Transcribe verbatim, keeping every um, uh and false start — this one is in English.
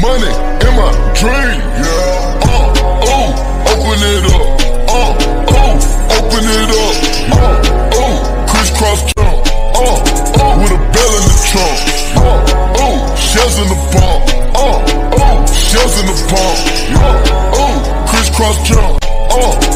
money in my dream, yeah. Uh, oh, open it up. Uh, oh, open it up. Uh, oh, crisscross jump. Uh, oh, with a bell in the trunk. Uh, oh, shells in the bomb. Uh, oh, shells in the bomb. Uh, oh, crisscross jump. Uh,